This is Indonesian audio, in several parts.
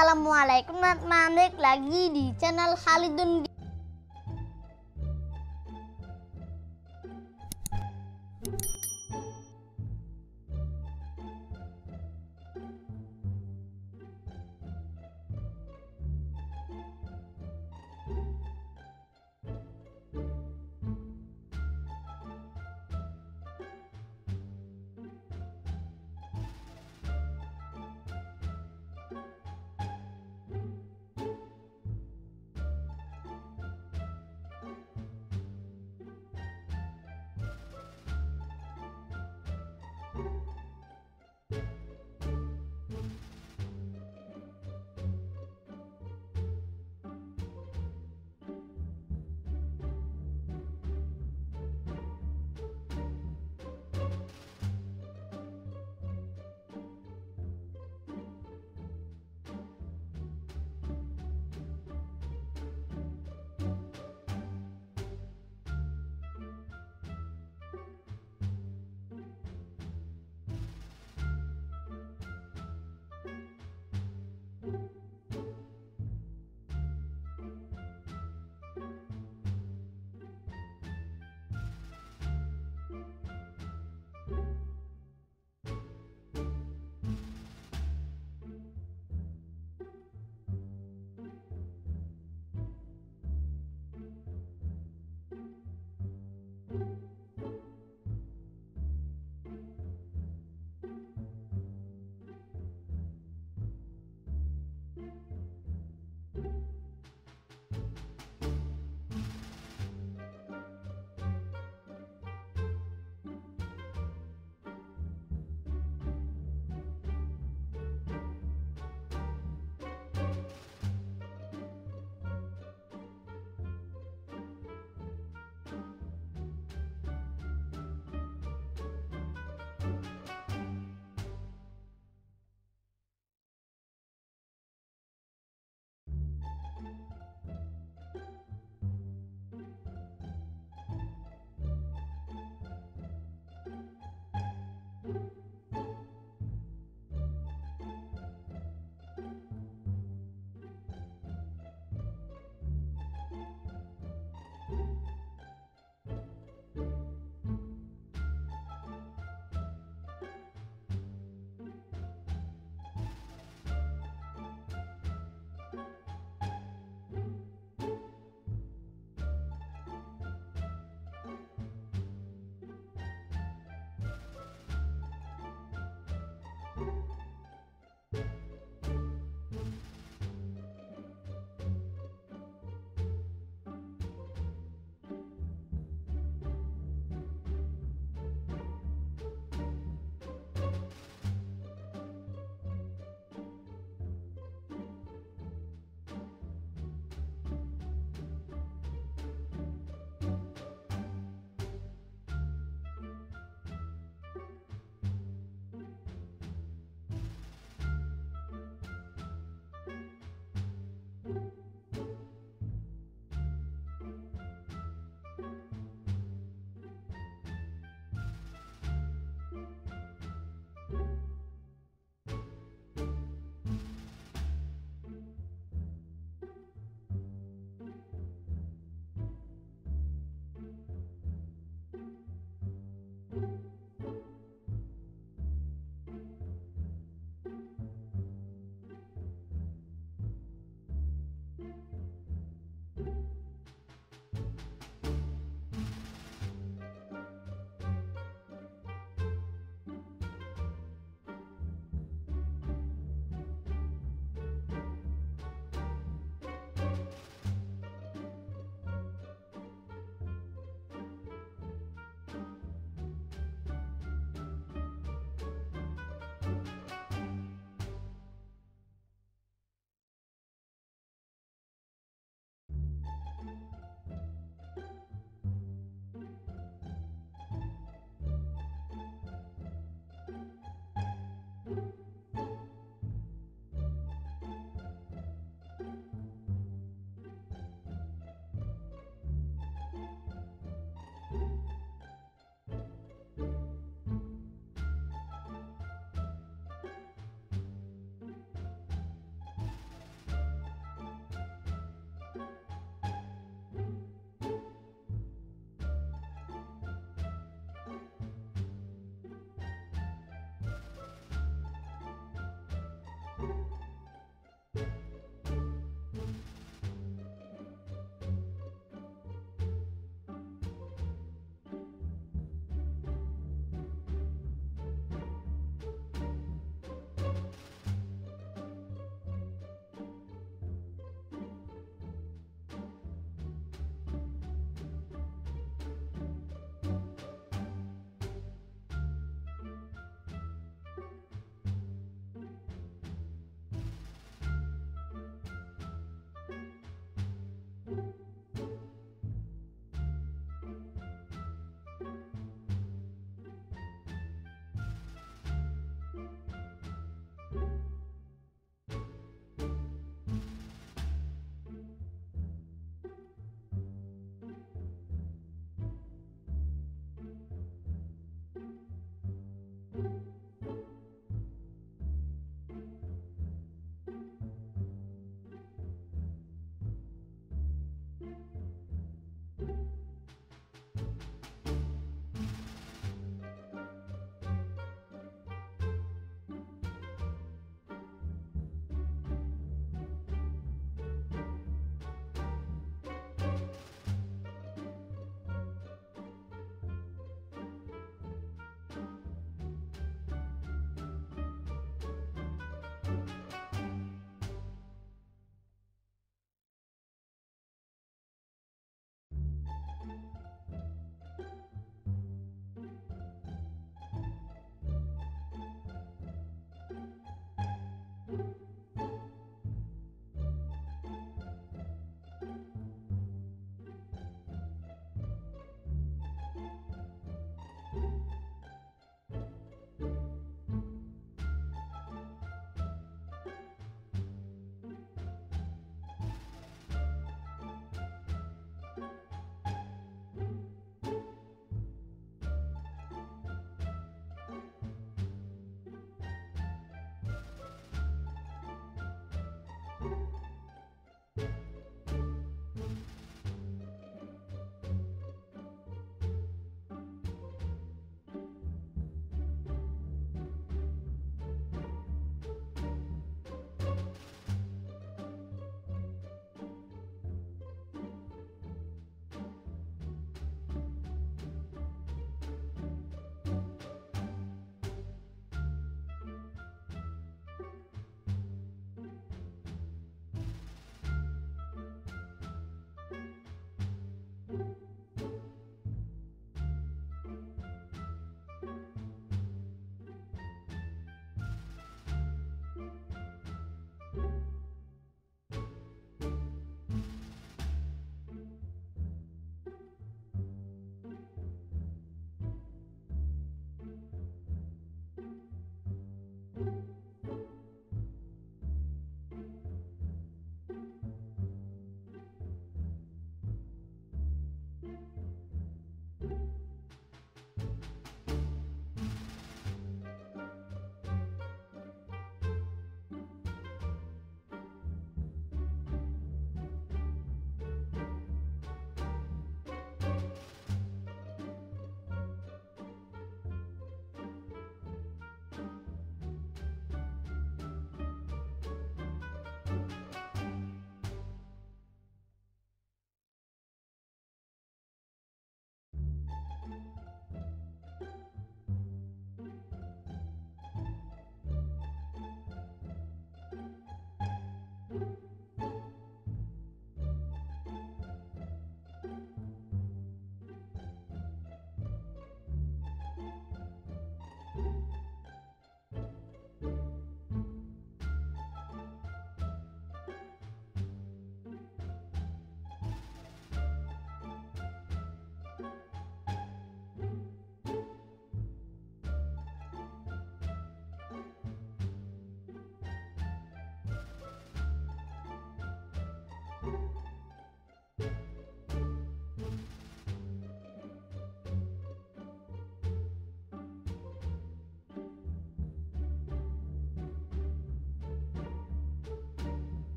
Assalamualaikum, balik lagi di channel Khalidun Gaming.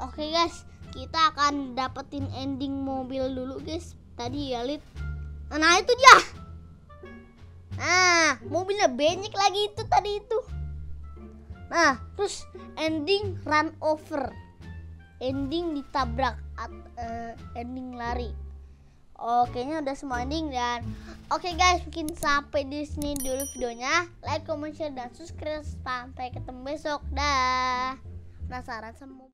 Oke guys, kita akan dapetin ending mobil dulu guys. Tadi ya Lid. Nah itu dia. Nah mobilnya banyak lagi itu tadi itu. Nah terus ending run over, ending ditabrak, ending lari. Oke nya udah semua ending dan oke guys, mungkin sampai di sini dulu videonya. Like, comment, share dan subscribe. Sampai ketemu besok. Dah. Penasaran sama